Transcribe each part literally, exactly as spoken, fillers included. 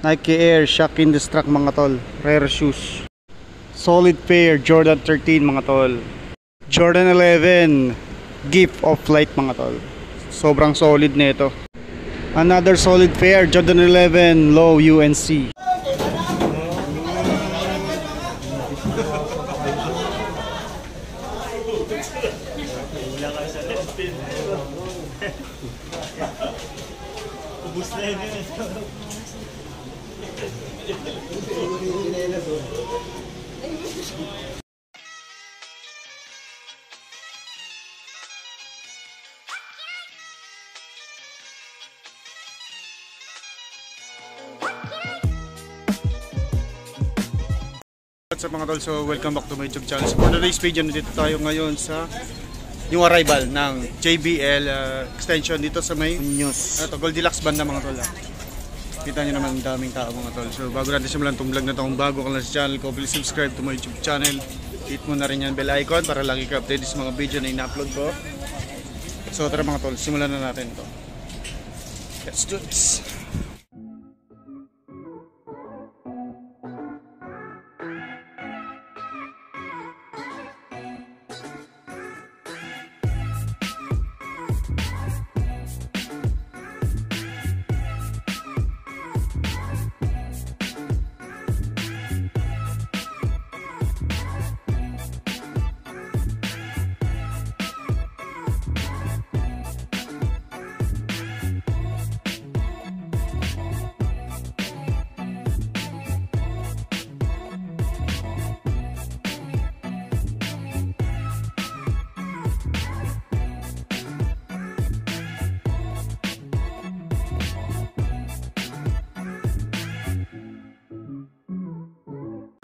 Nike Air, shock in the struck mga tol. Rare shoes. Solid pair, Jordan thirteen mga tol. Jordan eleven, gift of light mga tol. Sobrang solid na ito. Another solid pair, Jordan eleven, low U N C. What's up mga tol, so welcome back to my YouTube channel. So for today's video, nandito tayo ngayon sa yung arrival ng J B L uh, extension dito sa may news. Ito, Gold Deluxe band na mga tol. Kita nyo naman ang daming tao mga tol. So bago natin simulan itong vlog na ito, kung bago ka lang sa channel ko, please subscribe to my YouTube channel. Hit mo na rin yung bell icon para lagi ka updated sa mga video na in-upload ko. So tara mga tol, simulan na natin ito. Let's do this.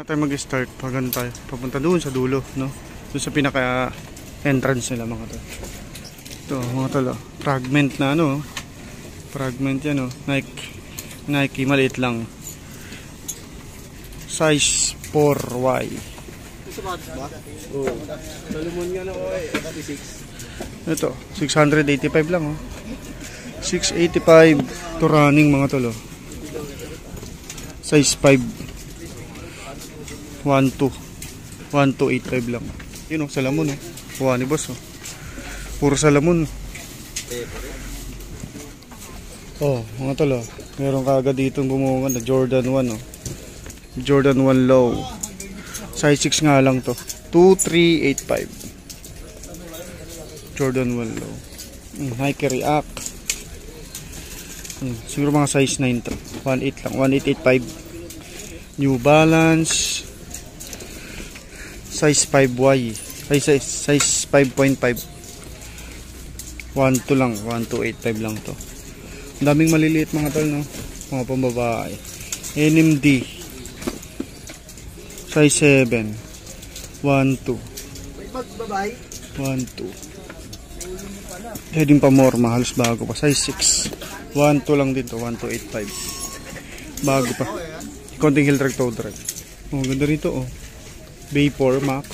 Tayo mag-start pag ganun tayo papunta doon sa dulo, no? Doon sa pinaka entrance nila mga tol. Ito mga tol, oh, fragment na ano, fragment yan, oh, Nike Nike maliit lang, size four Y. Oh, salumon nga na oh, ito six eighty-five lang, oh, six eighty-five to running mga tol, oh, size five, one two eight five lang. Yun o, salamon o. Kuha ni boss o. Puro salamon. Oh, mga tol o. Meron ka agad ditong bumuha na Jordan one o. Jordan one low. Size six nga lang to. two three eight five. Jordan one low. Mm, Nike React. Mm, siguro mga size nine to. one eight lang. one eight eight five. New Balance. Size five Y, ay size, size five point five. one two lang, one two eight five lang to. Ang daming maliliit mga tol, no? Mga pambabae. N M D size seven, one two. one two. Heading pa more, mahalos bago pa. Size six, one two lang din to, one two eight five. Bago pa. Konting heel drag, toe drag. Oh, ganda rito, oh. Vapor Max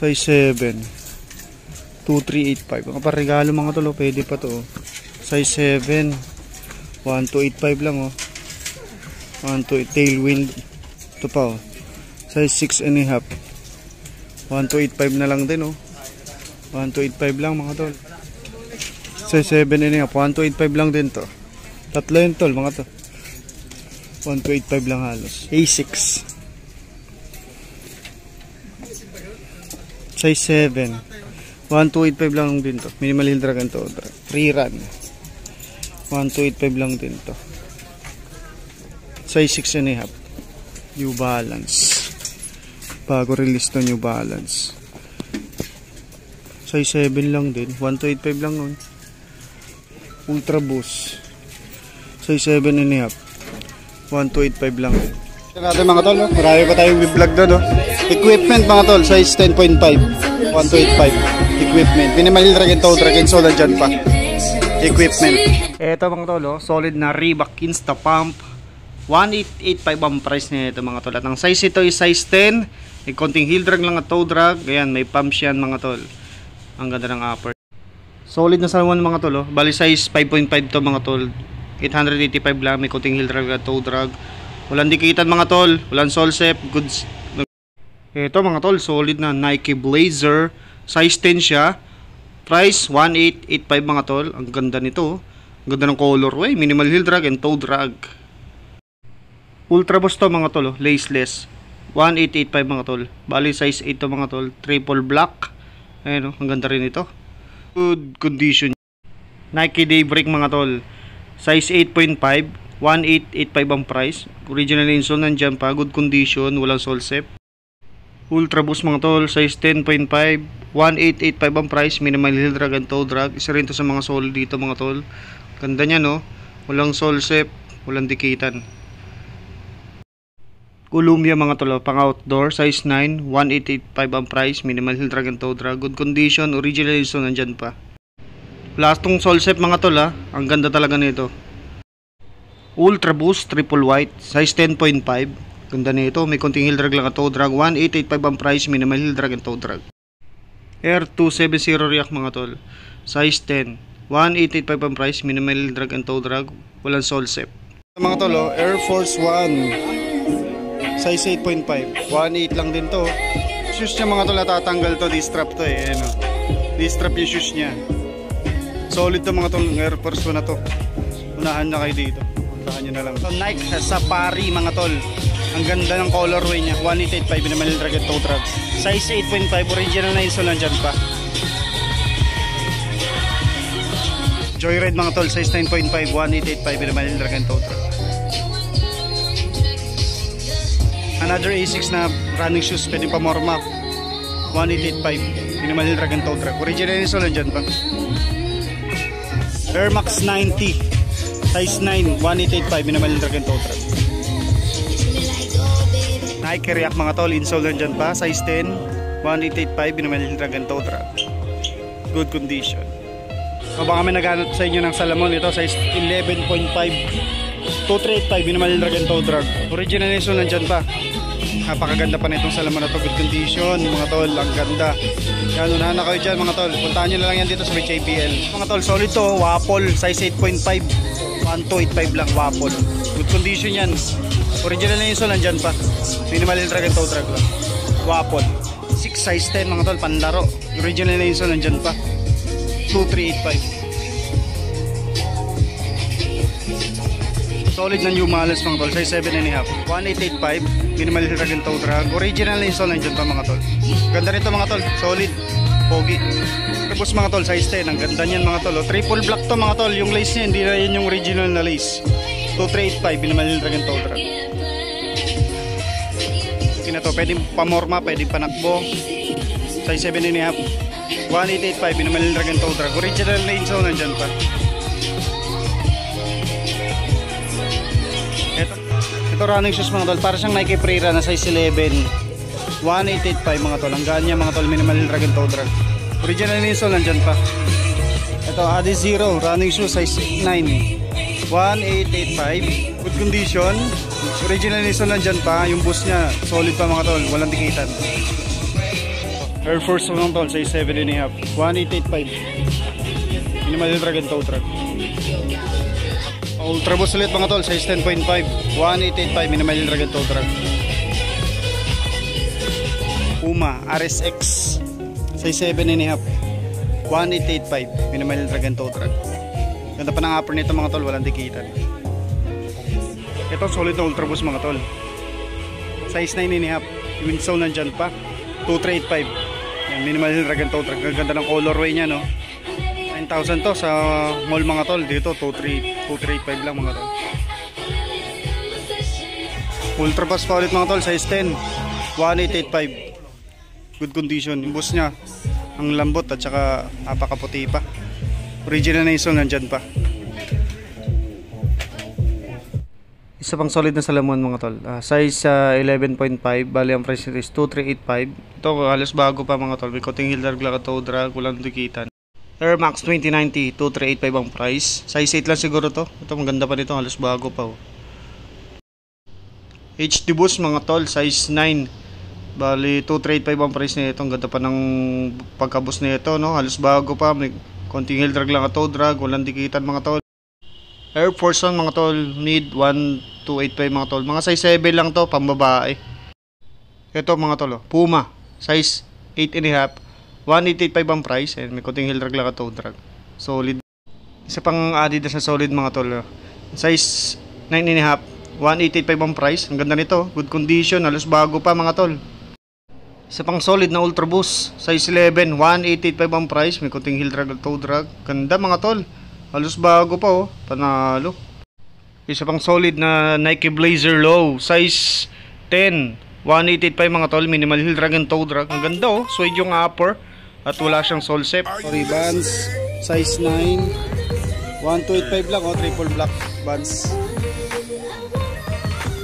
size seven, two three eight five. Mga parregalo mga tol, pwede pa to, oh. Size seven, one two eight five lang, oh. one two eight, Tailwind. Ito pa, oh. Size six and a half, one two eight five na lang din, oh. one two eight five lang mga tol. Size seven and a half, one two eight five lang din to. Tatlo yun tol mga tol, one two eight five lang halos. A six, size seven, one two eight five lang din to. Minimal heel drag to, free run, one two eight five lang din to. Size six and a half. New Balance, bago release to, New Balance. Size seven lang din, one two eight five lang nun. Ultra Boost, size seven and a half, one two eight five lang din. Tignan natin mga tol, no? Marami pa tayong vlog doon, no? Equipment mga tol, size ten point five, one two eight five. Equipment, minimal heel drag and toe drag, insola dyan pa. Equipment. Eto mga tol, oh, solid na Reebok Insta Pump, one eight eight five ang price nito mga tol. At ang size ito is size ten, may konting heel drag lang at toe drag. Ayan, may pumps yan mga tol. Ang ganda ng upper. Solid na salmon mga tol, oh. Bali size five point five to mga tol, eight eighty-five lang. May kuting heel drag at toe drag. Walang dikitan mga tol. Walang sole step. Goods. Ito mga tol, solid na Nike Blazer. Size ten siya. Price one eight eight five mga tol. Ang ganda nito. Ang ganda ng colorway. Minimal heel drag and toe drag. Ultra Boost to mga tol. Laceless. one eight eight five mga tol. Bali size eight to mga tol. Triple black. Ayan o. Ang ganda rin ito. Good condition. Nike Daybreak mga tol. Size eight point five. one eight eight five ang price. Original insole nandiyan pa. Good condition. Walang sole step. Ultra Boost mga tol. Size ten point five. one eight eight five ang price. Minimal heel drag and toe drag. Isa rin to sa mga sole dito mga tol. Ganda niya no. Walang sole step. Walang dikitan. Columbia mga tol, pang outdoor, size nine, one eight eight five ang price, minimal heel drag and toe drag, good condition, original insole nandyan pa. Plastong sole set mga tol ha, ang ganda talaga nito. Ultra Boost, triple white, size ten point five, ganda nito, may konting heel drag lang at toe drag, one eight eight five ang price, minimal heel drag and toe drag. Air two seventy Reebok mga tol, size ten, one eight eight five ang price, minimal heel drag and toe drag, walang sole set. Mga tol, oh, Air Force one. Size eight point five. one eight lang din to. Shoes niya mga tol, natatanggal to. Distrap to eh. Ayan o. Distrap yung shoes niya. Solid to mga tol. Air Force one na to. Unahan na kayo dito. Puntahan nyo na lang. So, Nike Safari mga tol. Ang ganda ng colorway niya. one eight eight five na mali drag at toe drag. Size eight point five. Original na insole lang dyan pa. Joyride mga tol. Size nine point five. one eight eight five na mali drag at toe drag. Another A six na running shoes, pwede pa warm up. one eight eight five. Minimal heel drag and toe drag. Original insole nandyan pa. Air Max ninety. Size nine. one eight eight five. Minimal heel drag and toe drag. Nike React mga tol. Insole nandyan pa. Size ten. one eight eight five. Minimal heel drag and toe drag. Good condition. So baka may naghanap sa inyo ng Salamon. Ito size eleven point five. two three eight five, minimal heel drag and toe drag. Original insole nandyan pa. Napakaganda pa na itong Salamon na to. Good condition, mga tol. Ang ganda. Yan, unahan na kayo dyan, mga tol. Puntaan nyo na lang yan dito sa J B L. Mga tol, solid to. Waffle, size eight point five. one two eight five lang, waffle. Good condition yan. Original insole nandyan pa. Minimal heel drag and toe drag lang. Waffle. six size ten, mga tol. Panlaro. Original insole nandyan pa. two three eight five. Solid na New Balance mga tol, size seven and a half. one eight eight five, minimal heel drag and toe drag. Original na insole nandyan pa mga tol. Ganda nito mga tol, solid. Pogi. Tapos mga tol, size ten. Ang ganda niyan mga tol. O, triple black to mga tol. Yung lace niya, hindi na yun yung original na lace. two three eight five, minimal heel drag and toe drag. Okay na to, pwede pamorma, pwede panakbo. Size seven and a half. one eight eight five, minimal heel drag and toe drag. Original na insole nandyan pa. Ito running shoes mga tol, para siyang Nike Free Run na size eleven. one eight eight five mga tol, ang gaan niya mga tol, minimal heel drag and toe drag. Original insole nandyan pa. Ito Adidas Zero, running shoes size nine. one eight eight five, good condition. Original insole nandyan pa, yung boost niya, solid pa mga tol, walang dikitan. Air Force mga tol, size seven and a half. one eight eight five, minimal heel drag and toe drag. Ultra Boost ulit mga tol, size ten point five. one eight eight five, minimal heel drag and toe drag. Puma, R S X, size seven and a half. one eight eight five, minimal heel drag and toe drag. Ganda pa ng upper nito mga tol, walang dikitan. Ito solid na Ultra Boost mga tol. Size nine and a half. Yung insole nandyan pa. two three eight five. Yan, minimal heel drag and toe drag. Ganda ng colorway niya no. nine thousand to sa mall mga tol. Dito two three eight five lang mga tol. Ultra Boost pa ulit mga tol, size ten. one eight eight five, good condition. Yung boost nya ang lambot at saka apakaputi pa. Original na insole nandyan pa. Isa pang solid na Salamon mga tol, uh, size uh, eleven point five. Bali ang price is two three eight five. Ito halos bago pa mga tol. May kuting heel drag lang at toe drag, walang dukitan. Air Max twenty ninety, two three eight five ang price. Size eight lang siguro to. Ito, maganda pa nito. Halos bago pa. Oh. H D Boost mga tol, size nine. Bali, two three eight five ang price na ito. Ang ganda pa ng pagkaboost na ito. No? Halos bago pa. May konting heel drag lang at toe drag. Walang dikitan mga tol. Air Force one mga tol, mid one two eight pa yung mga tol. Mga size seven lang to, pambabae. Ito mga tol, Puma, size eight and a half, one eight eight five ang price, and may kunting heel drag lang at toe drag. Solid. Isa pang Adidas na solid mga tol. Size nine and a half, one eight eight five ang price. Ang ganda nito, good condition, halos bago pa mga tol. Isa pang solid na Ultra Boost, size eleven, one eight eight five ang price, may kunting heel drag at toe drag. Ganda mga tol. Halos bago pa oh, panalo. Isa pang solid na Nike Blazer Low, size ten, one eight eight pa yung mga tol, minimal heel drag and toe drag. Ang ganda oh, suede yung upper at wala siyang sole shape. Sorry, Vans, size nine, one two eight five lang oh, triple black Vans.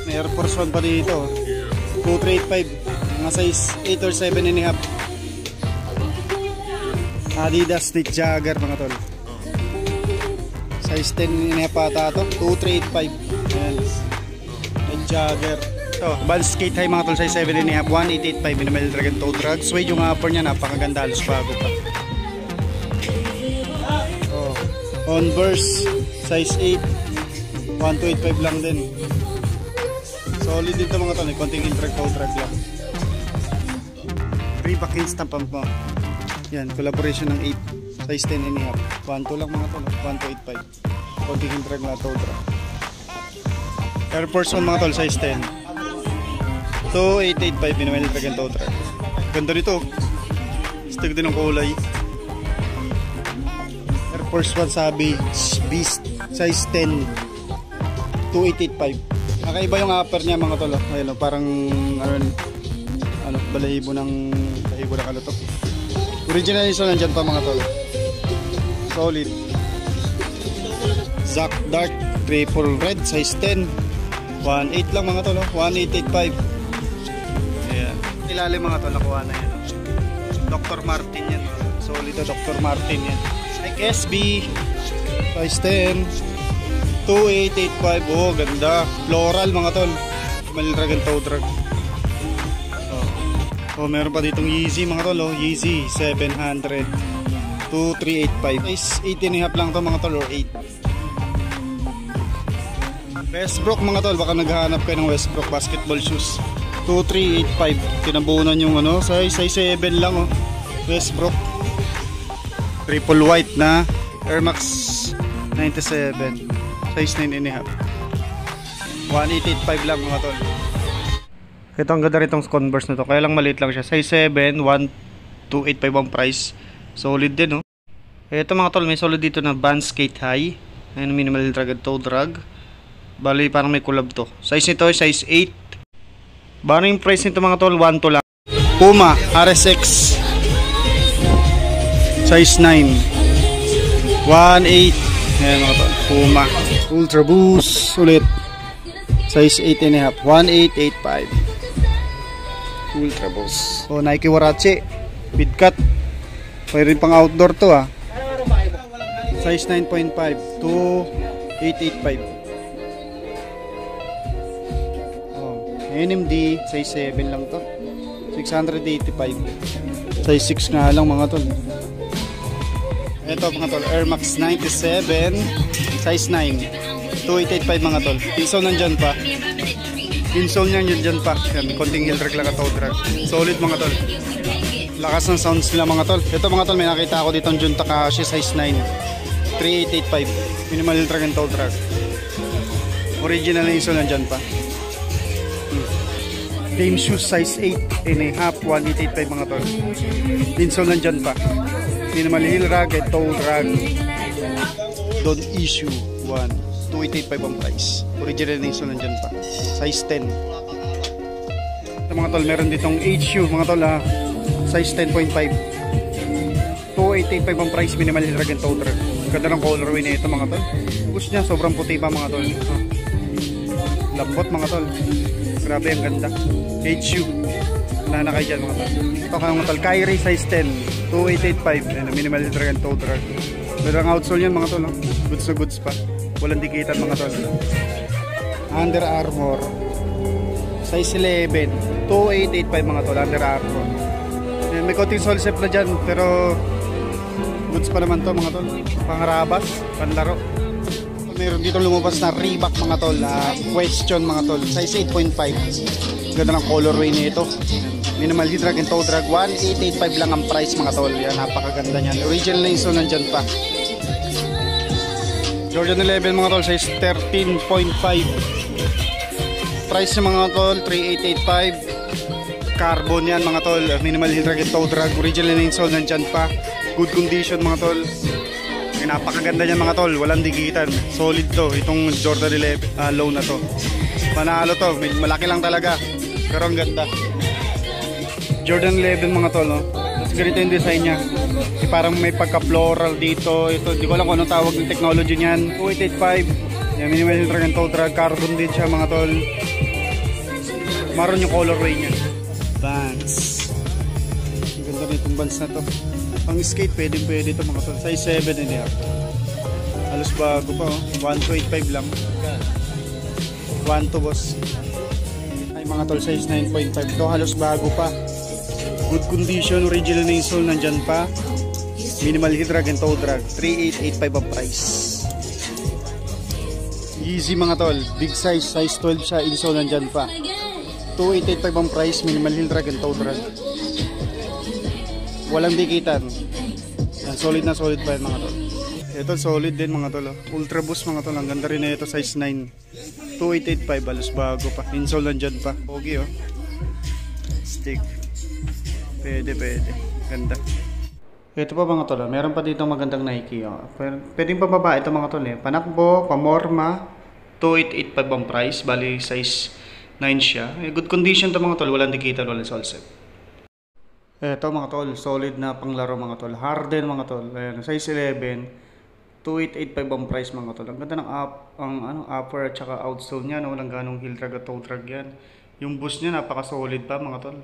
May Air Force one pa dito oh, two three eight five, mga size eight or seven and a half. Adidas Nick Jagger mga tol. Size ten na pata ito, two three eight five. Ayan, and jogger ito, Vans skate high mga tol, size seven and a half, one eight eight five, minimal drag and toe drag. Suede yung upper nya, napakaganda, halos bago pa. Oh, Converse, size eight, one two eight five lang din. Solid dito mga tol, konting drag, toe drag lang. Reebok Insta Pump mo. Yan, collaboration ng eight, size ten and a half, one two lang mga tol, one two eight five, konting drag na toe drag. Air Force one mga tol, size ten, two eight eight five, minimal drag and toe drag. Ganda nito, stig din ang kulay. Air Force one Savage Beast, size ten, two eight eight five. Nakaiba yung upper niya mga tol, ayun, parang ano, ano, balahibo ng balahibo na kalutok. Original nito, nandiyan pa mga tol, solid. Zack Dark Triple Red, size ten, one eight lang mga tol, one eight eight five. Ayan, ilalim mga tol, nakuha na yan. Doctor Martin yan, solid na Doctor Martin yan. Like S B, size ten, two eight eight five, oh ganda. Floral mga tol, malidrag and toe drag. Oh, meron pa ditong Yeezy mga tol, oh Yeezy seven hundred, two three eight five, size eight and a half lang to mga tol, or eight. Westbrook mga tol, baka naghahanap kayo ng Westbrook basketball shoes, two three eight five. Tinabunan yung ano, size, size seven lang oh, Westbrook. Triple white na Air Max ninety-seven, size nine and a half, one eight eight five lang mga tol. Ito ang ganda ritong Converse na to, kaya lang maliit lang siya, size seven, one two eight five ang price. Solid din oh. Ito mga tol, may solid dito na Vans skate high, ayun, minimal drag at toe drag. Bali parang may collab to. Size nito, size eight. Bano yung price nito mga tol, one two lang. Puma R S X, size nine, one eight. Ayan mga tol, Puma. Ultra Boost ulit, size eight and a half, one eight eight five, Ultra Boost. Oh, Nike Warache Midcut. Pwede rin pang outdoor to ah. Size nine point five, two eight eight five. Oh, N M D, size seven lang to, six eighty-five. Size six nga lang mga tol. Ito mga tol, Air Max ninety-seven, size nine, two eight eight five mga tol. Pinsol nandyan pa. Pinsol niya nandyan pa. Konting heel drag lang at toe drag. Solid mga tol. Lakas ng sounds nila mga tol. Ito mga tol, may nakita ako dito ang Jun Takahashi, size nine, three eight eight five, minimal drag and toe drag. Original na iso nandyan pa. Dame shoes, size eight and a half, one eight eight five mga tol. Insole nandyan pa, minimal heel drag and toe drag. Don't issue one, two eight eight five ang price. Original na iso nandyan pa, size ten. Ito mga tol, meron ditong H U mga tol ha, size ten point five, two eight eight five ang price, minimal heel drag and toe drag. Ganda ng colorway na ito mga tol. Gusto niya, sobrang puti pa mga tol. Lambot mga tol, grabe ang ganda. H U, wala na kayo dyan mga tol. Ito ka mga tol, Kyrie, size ten, two eight eight five, minimal heel drag and toe drag. Ganda ang outsole yan mga tol, goods na goods pa, walang dikitan mga tol. Under Armour, size eleven, two eight eight five mga tol, Under Armour. May konting sole shape na dyan, pero goods pa naman to mga tol, pangarabas, panlaro. meron dito lumabas na Reebok mga tol, uh, question mga tol, size eight point five. Ganda ng colorway nito. Minimal D-drag and toe drag, one eight eight five lang ang price mga tol. Yan, napakaganda niyan. Original na iso nandyan pa. Jordan eleven mga tol, size thirteen point five. Price niya mga tol, three eight eight five. Carbon yan mga tol, minimal D-drag and toe drag, original na iso nandyan pa. Good condition mga tol. Napakaganda niyan mga tol, walang digitan. Solid to, itong Jordan eleven uh, low na to. Panalo to, malaki lang talaga. Pero ang ganda. Jordan eleven mga tol, no? Mas ganito yung design niya. E, parang may pagka-floral dito. Ito, di ko alam kung anong tawag ng technology niyan. two eight eight five. Yan, minimal drag and toe drag. Carbon din siya mga tol. Maroon yung colorway niya. Vans. Ang ganda na itong Vans na to. Ang skate pwedeng pwede ito mga tol, size seven and a half, halos bago pa oh, one two eight five lang, one two boss ay mga tol, size nine point five to, halos bago pa, good condition, original na insole nandyan pa, minimal drag and toe drag, three eight eight five ang price. Yeezy mga tol, big size, size twelve siya, insole nandyan pa, two eight eight five ang price, minimal drag and toe drag, walang dikitan. Yan, solid na solid pa yan mga tol. Ito solid din mga tol. Ultra Boost mga tol. Ang ganda rin na ito. Size nine. two eight eight five. Halos bago pa. Insole nandyan pa. Okay oh. Stick. Pwede pwede. Ganda. Ito pa mga tol. Meron pa dito magandang Nike. Oh. Pwede pa baba ito mga tol. Eh. Panakbo. Pamorma. two eight eight five ang price. Bali size nine siya. Eh, good condition to mga tol. Walang dikitan. Walang solsep. Eto mga tol, solid na panglaro mga tol. Harden mga tol. Ayan, size eleven, two eight eight five ang price mga tol. Ang ganda ng up, ang ano, upper at saka outsole niya, no? Walang ganong heel drag at toe drag yan. Yung boost niya napaka-solid pa mga tol.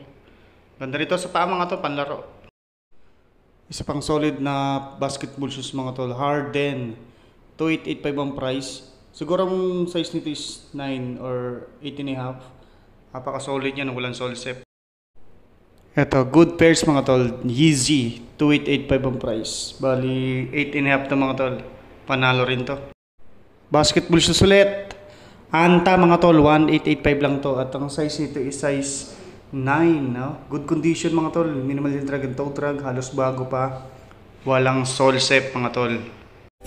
Ganda rito sa paa mga tol, panlaro. Isa pang solid na basketball shoes mga tol, Harden. two eight eight five ang price. Siguro ang size nito is nine or eight and a half. Napaka-solid niya, no? Walang solsep. Eto, good pairs mga tol, Yeezy, two eight eight five ang price, bali eight and a half to mga tol, panalo rin to. Basketball shoes ulit, Anta mga tol, one eight eight five lang to, at ang size nito is size nine, no? Good condition mga tol, minimal drag and toe drag, halos bago pa, walang sole set mga tol.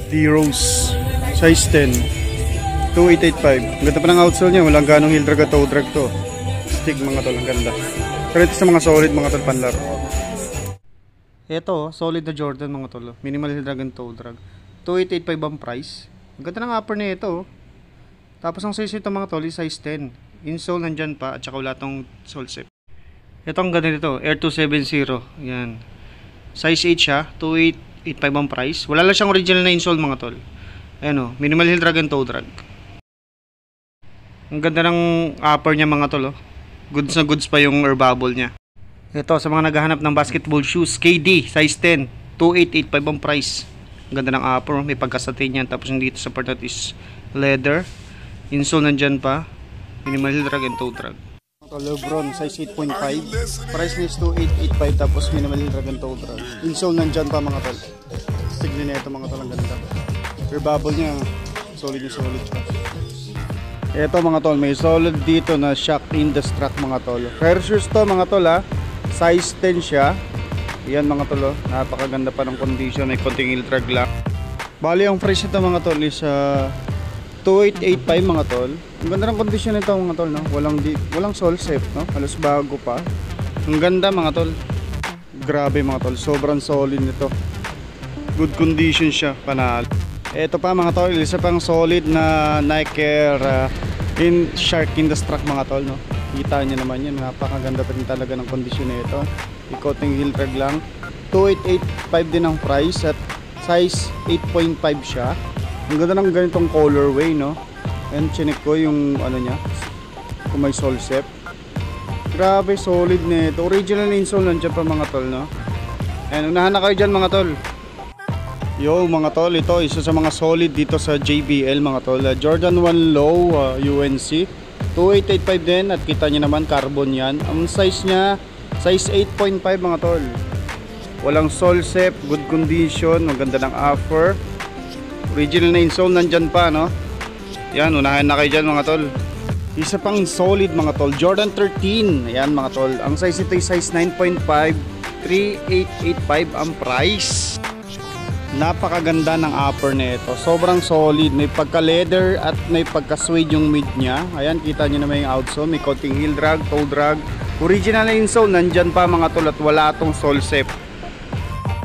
D-Rose, size ten, two eight eight five, ganda pa ng outsole niya, walang ganong heel drag at toe drag to, stick mga tol, ang ganda. Pero ito sa mga solid mga tol panlaro. Ito, solid na Jordan mga tol. Minimal drag and toe drag. two eight eight five ang price. Ang ganda ng upper na ito. Tapos ang size nito mga tol is size ten. Insole nandyan pa at saka wala tong solsep. Ito ang ganda nito, Air two seventy. Yan. Size eight siya, two eight eight five ang price. Wala lang siyang original na insole mga tol. Ayan o, minimal drag and toe drag. Ang ganda ng upper niya mga tol. Oh. Goods na goods pa yung air bubble niya. Ito, sa mga naghahanap ng basketball shoes, K D, size ten, two eight eight five ang price. Ang ganda ng upper, may pagkasatin yan. Tapos yung dito sa part natin is leather. Insole nandyan pa. Minimal drag and toe drag. Lebron, size eight point five. Price niya is two eight eight five, tapos minimal drag and toe drag. Insole nandyan pa mga tol. Tignan niya ito mga tol, ang ganda. Air bubble niya, solid yung solid. Eto mga tol, may solid dito na shock in the strap mga tol. Rare shoes to mga tol ha. Size ten siya. Ayan mga tol, oh. Napakaganda pa ng condition. May konting heel drag lang. Bali ang price nito mga tol is uh, two eight eight five mga tol. Ang ganda ng condition nito mga tol, no? Walang, di walang sole set, no? Halos bago pa. Ang ganda mga tol. Grabe mga tol, sobrang solid nito. Good condition siya, panalo. Ito pa mga tol, isa pang solid na Nike Air uh, in Shark in the Struck mga tol, no? Kita nyo naman yun, napakaganda pa rin talaga ng kondisyon na ito. Ikot ng heel drag lang, two eight eight five din ang price at size eight point five siya. Ang ganda ng ganitong colorway, no? And chinik ko yung ano niya, kung may sole set. Grabe solid na ito, original insole nandiyan pa mga tol, no? And unahan na kayo dyan mga tol. Yo mga tol, ito isa sa mga solid dito sa J B L mga tol, uh, Jordan one low, uh, U N C, two eight eight five din at kita nyo naman carbon yan. Ang size nya size eight point five mga tol, walang solsep, good condition, maganda ng offer. Original na insole nandyan pa, no? Yan, unahan na kayo dyan mga tol. Isa pang solid mga tol, Jordan thirteen. Ayan mga tol, ang size ito ay size nine point five, three eight eight five ang price. Napakaganda ng upper na ito, sobrang solid. May pagka leather at may pagka suede yung mid nya. Ayan, kita nyo na may outsole, may konting heel drag, toe drag. Original na insole nandyan pa mga tol, at wala tong sole shape.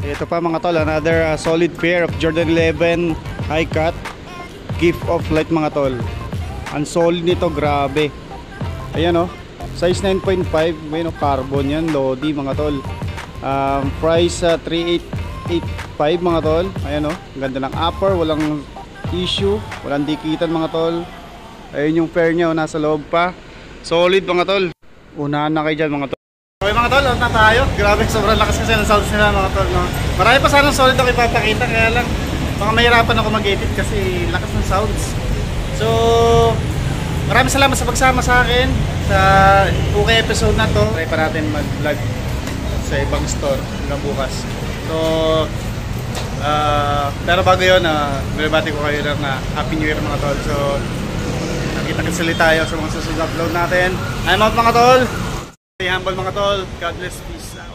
Ito pa mga tol, another uh, solid pair of Jordan eleven high cut, give off light mga tol. Ang solid nito, grabe. Ayan o, oh, size nine point five, may no carbon yan, lodi mga tol. um, Price uh, three eight eight five mga tol. Ayan o, oh, ganda ng upper, walang issue, walang dikitan mga tol. Ayan yung pair nya, oh, nasa loob pa. Solid mga tol, unahan na kayo dyan mga tol. Okay mga tol, on na tayo. Grabe, sobrang lakas kasi ng sounds nila mga tol, no? Marami pa sanang solid ang ipapakita, kaya lang baka mahirapan ako mag-edit kasi lakas ng sounds. So maraming salamat sa pagsama sa akin sa okay episode na to. Try pa natin mag-vlog sa ibang store hanggang bukas. So uh, pero bago yun, uh, binabati ko kayo lang na Happy New Year mga tol. So nakita-kits ulit tayo sa mga susunod upload natin. I'm out mga tol. Stay humble mga tol. God bless. Peace out.